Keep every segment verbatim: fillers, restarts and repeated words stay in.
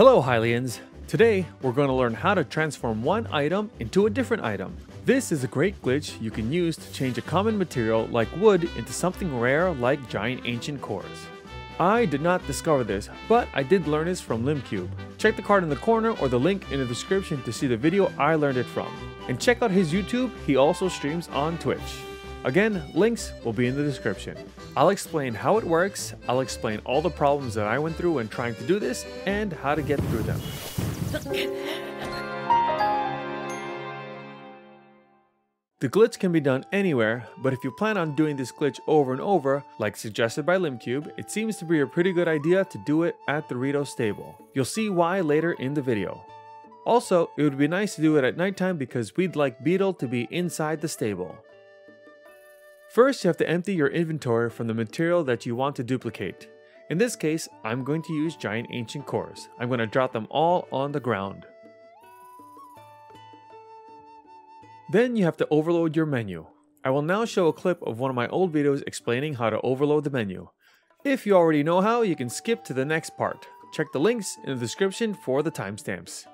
Hello Hylians! Today we're going to learn how to transform one item into a different item. This is a great glitch you can use to change a common material like wood into something rare like Giant Ancient Cores. I did not discover this, but I did learn this from Limcube. Check the card in the corner or the link in the description to see the video I learned it from. And check out his YouTube, he also streams on Twitch. Again, links will be in the description. I'll explain how it works, I'll explain all the problems that I went through when trying to do this, and how to get through them. The glitch can be done anywhere, but if you plan on doing this glitch over and over, like suggested by Limcube, it seems to be a pretty good idea to do it at the Rito stable. You'll see why later in the video. Also, it would be nice to do it at nighttime because we'd like Beetle to be inside the stable. First, you have to empty your inventory from the material that you want to duplicate. In this case, I'm going to use Giant Ancient Cores. I'm going to drop them all on the ground. Then you have to overload your menu. I will now show a clip of one of my old videos explaining how to overload the menu. If you already know how, you can skip to the next part. Check the links in the description for the timestamps.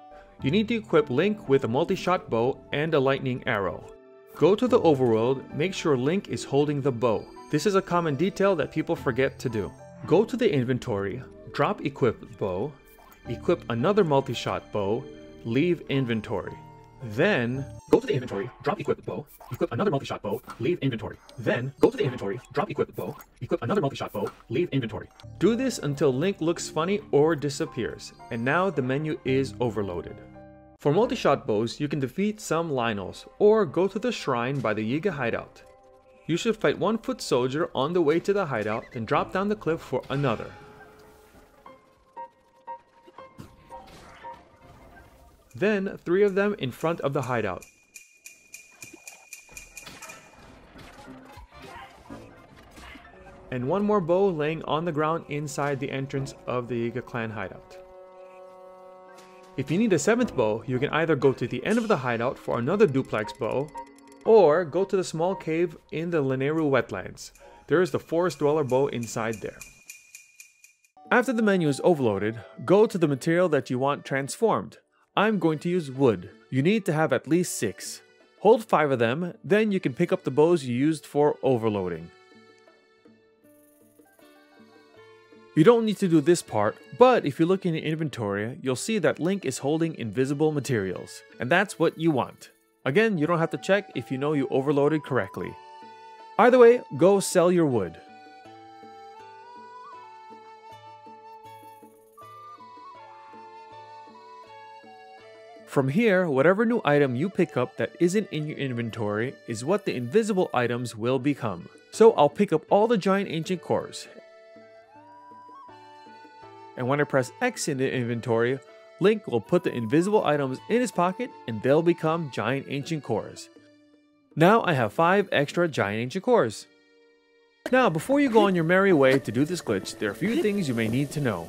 You need to equip Link with a multi-shot bow and a lightning arrow. Go to the overworld, make sure Link is holding the bow. This is a common detail that people forget to do. Go to the inventory, drop equip bow, equip another multi-shot bow, leave inventory. Then, go to the inventory, drop equip bow, equip another multi-shot bow, leave inventory. Then, go to the inventory, drop equip bow, equip another multi-shot bow, leave inventory. Do this until Link looks funny or disappears. And now the menu is overloaded. For multi-shot bows, you can defeat some Lynels, or go to the shrine by the Yiga hideout. You should fight one foot soldier on the way to the hideout, then drop down the cliff for another. Then, three of them in front of the hideout. And one more bow laying on the ground inside the entrance of the Yiga clan hideout. If you need a seventh bow, you can either go to the end of the hideout for another duplex bow, or go to the small cave in the Lanayru wetlands. There is the forest dweller bow inside there. After the menu is overloaded, go to the material that you want transformed. I'm going to use wood. You need to have at least six. Hold five of them, then you can pick up the bows you used for overloading. You don't need to do this part, but if you look in your inventory, you'll see that Link is holding invisible materials, and that's what you want. Again, you don't have to check if you know you overloaded correctly. Either way, go sell your wood. From here, whatever new item you pick up that isn't in your inventory is what the invisible items will become. So I'll pick up all the Giant Ancient Cores. And when I press X in the inventory, Link will put the invisible items in his pocket and they'll become Giant Ancient Cores. Now I have five extra Giant Ancient Cores. Now before you go on your merry way to do this glitch, there are a few things you may need to know.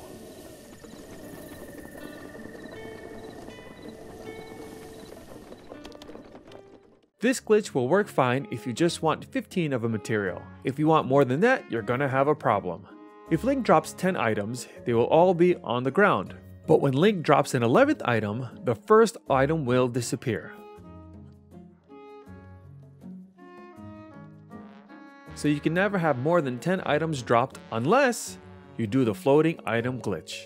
This glitch will work fine if you just want fifteen of a material. If you want more than that, you're gonna have a problem. If Link drops ten items, they will all be on the ground. But when Link drops an eleventh item, the first item will disappear. So you can never have more than ten items dropped unless you do the floating item glitch.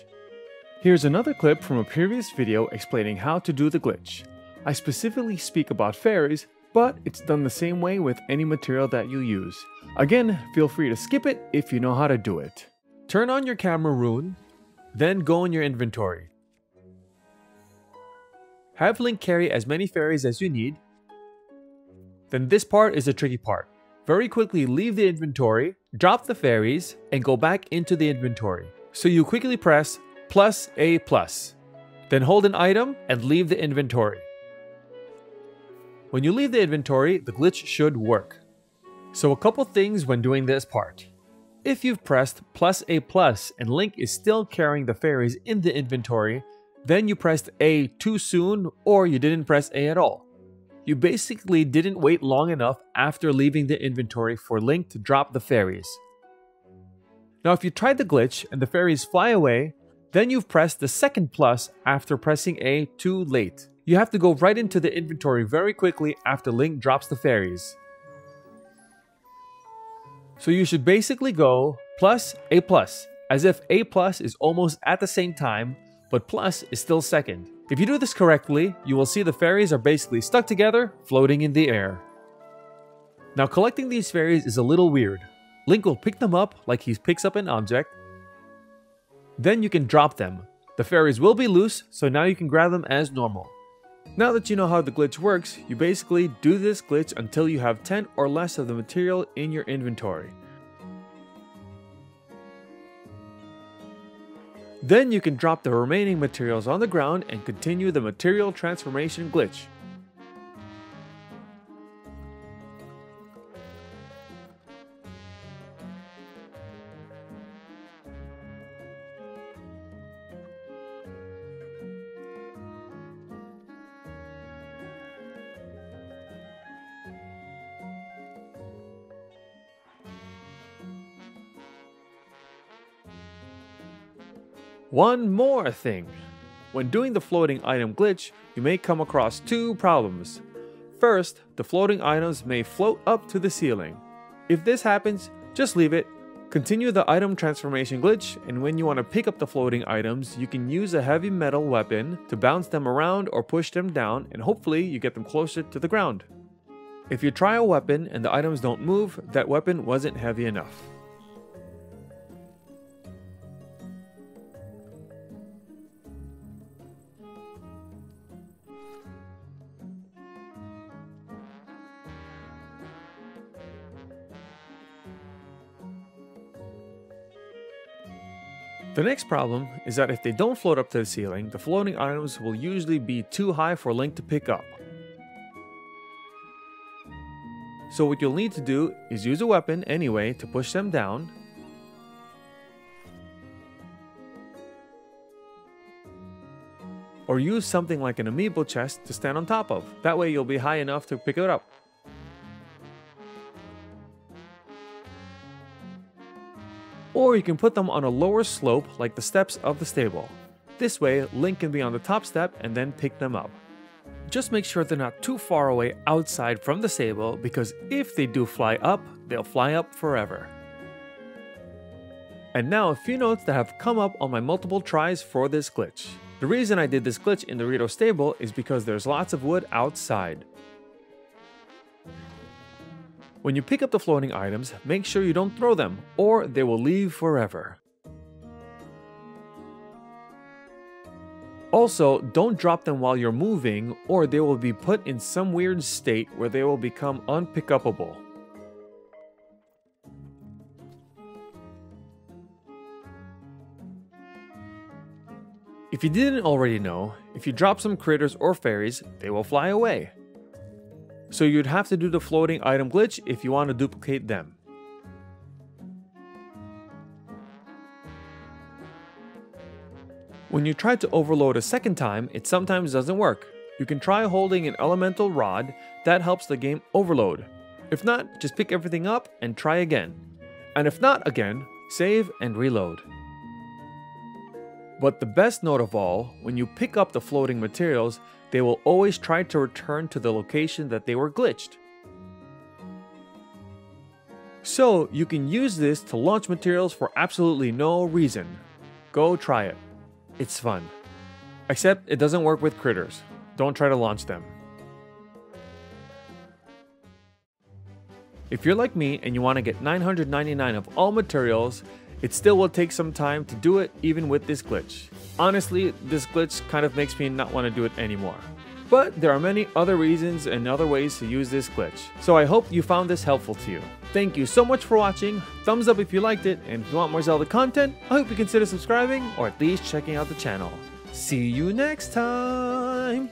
Here's another clip from a previous video explaining how to do the glitch. I specifically speak about fairies, but it's done the same way with any material that you use. Again, feel free to skip it if you know how to do it. Turn on your camera rune, then go in your inventory. Have Link carry as many fairies as you need. Then this part is the tricky part. Very quickly leave the inventory, drop the fairies, and go back into the inventory. So you quickly press plus A plus. Then hold an item and leave the inventory. When you leave the inventory, the glitch should work. So a couple things when doing this part. If you've pressed plus A plus and Link is still carrying the fairies in the inventory, then you pressed A too soon or you didn't press A at all. You basically didn't wait long enough after leaving the inventory for Link to drop the fairies. Now if you tried the glitch and the fairies fly away, Then you've pressed the second plus after pressing A too late. You have to go right into the inventory very quickly after Link drops the fairies. So you should basically go plus A plus, as if A plus is almost at the same time, but plus is still second. If you do this correctly, you will see the fairies are basically stuck together, floating in the air. Now collecting these fairies is a little weird. Link will pick them up like he picks up an object. Then you can drop them. The fairies will be loose, so now you can grab them as normal. Now that you know how the glitch works, you basically do this glitch until you have ten or less of the material in your inventory. Then you can drop the remaining materials on the ground and continue the material transformation glitch. One more thing. When doing the floating item glitch, you may come across two problems. First, the floating items may float up to the ceiling. If this happens, just leave it. Continue the item transformation glitch, and when you want to pick up the floating items, you can use a heavy metal weapon to bounce them around or push them down, and hopefully you get them closer to the ground. If you try a weapon and the items don't move, that weapon wasn't heavy enough. The next problem is that if they don't float up to the ceiling, the floating items will usually be too high for Link to pick up. So what you'll need to do is use a weapon anyway to push them down. Or use something like an amiibo chest to stand on top of. That way you'll be high enough to pick it up. Or you can put them on a lower slope like the steps of the stable. This way, Link can be on the top step and then pick them up. Just make sure they're not too far away outside from the stable, because if they do fly up, they'll fly up forever. And now a few notes that have come up on my multiple tries for this glitch. The reason I did this glitch in the Rito stable is because there's lots of wood outside. When you pick up the floating items, make sure you don't throw them, or they will leave forever. Also, don't drop them while you're moving, or they will be put in some weird state where they will become unpickupable. If you didn't already know, if you drop some critters or fairies, they will fly away. So you'd have to do the floating item glitch if you want to duplicate them. When you try to overload a second time, it sometimes doesn't work. You can try holding an elemental rod, that helps the game overload. If not, just pick everything up and try again. And if not again, save and reload. But the best note of all, when you pick up the floating materials, they will always try to return to the location that they were glitched. So you can use this to launch materials for absolutely no reason. Go try it. It's fun. Except it doesn't work with critters. Don't try to launch them. If you're like me and you want to get nine hundred ninety-nine of all materials, it still will take some time to do it even with this glitch. Honestly, this glitch kind of makes me not want to do it anymore. But there are many other reasons and other ways to use this glitch, so I hope you found this helpful to you. Thank you so much for watching, thumbs up if you liked it, and if you want more Zelda content, I hope you consider subscribing or at least checking out the channel. See you next time!